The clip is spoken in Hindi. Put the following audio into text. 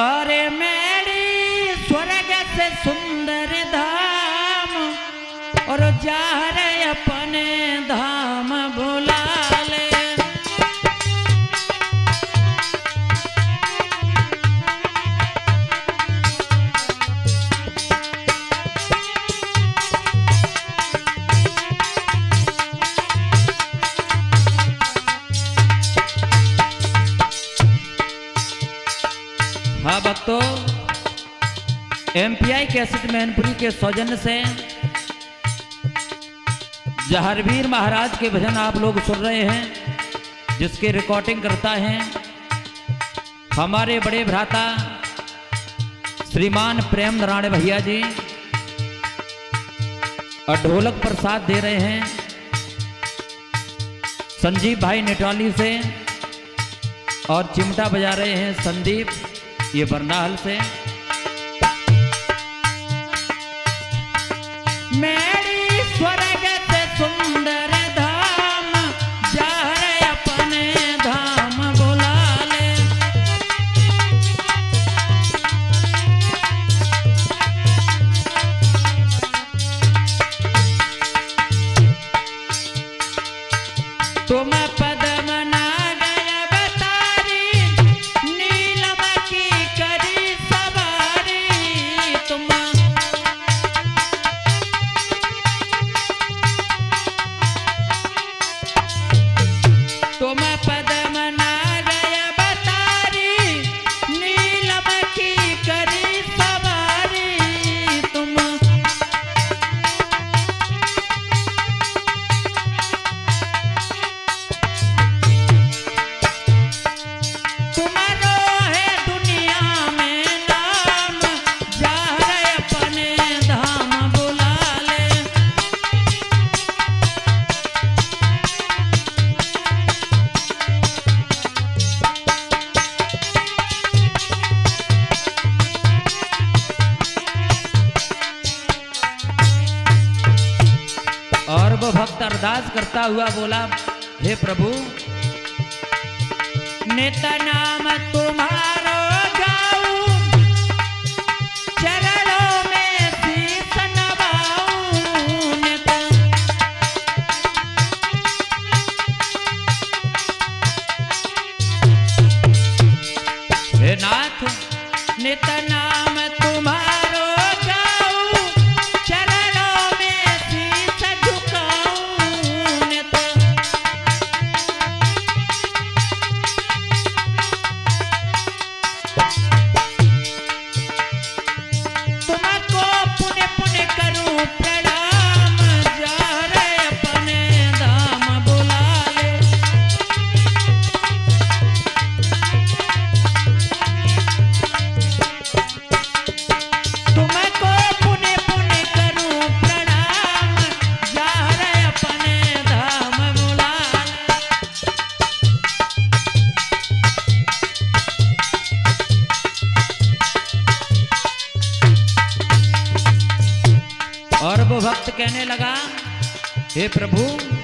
अरे मेरी स्वर्ग से सुंदर धाम और जा रे अपने धाम भुला ले। हाँ भक्तों, एमपीआई कैसेट मैनपुरी के सौजन्य से जहरवीर महाराज के भजन आप लोग सुन रहे हैं, जिसके रिकॉर्डिंग करता है हमारे बड़े भ्राता श्रीमान प्रेम नारायण भैया जी, और ढोलक पर साथ दे रहे हैं संजीव भाई नेटवाली से, और चिमटा बजा रहे हैं संदीप ये बरनाल से। मेरी स्वर्ग से सुंदर धाम जा रे अपने धाम बुला ले। तुम भक्त अरदास करता हुआ बोला, हे प्रभु नेता नाम तुम्हारा गाऊं, चरणों में शीश नवाऊं। नेता हे नाथ, नेता नाम तुम्हारा भक्त कहने लगा, हे प्रभु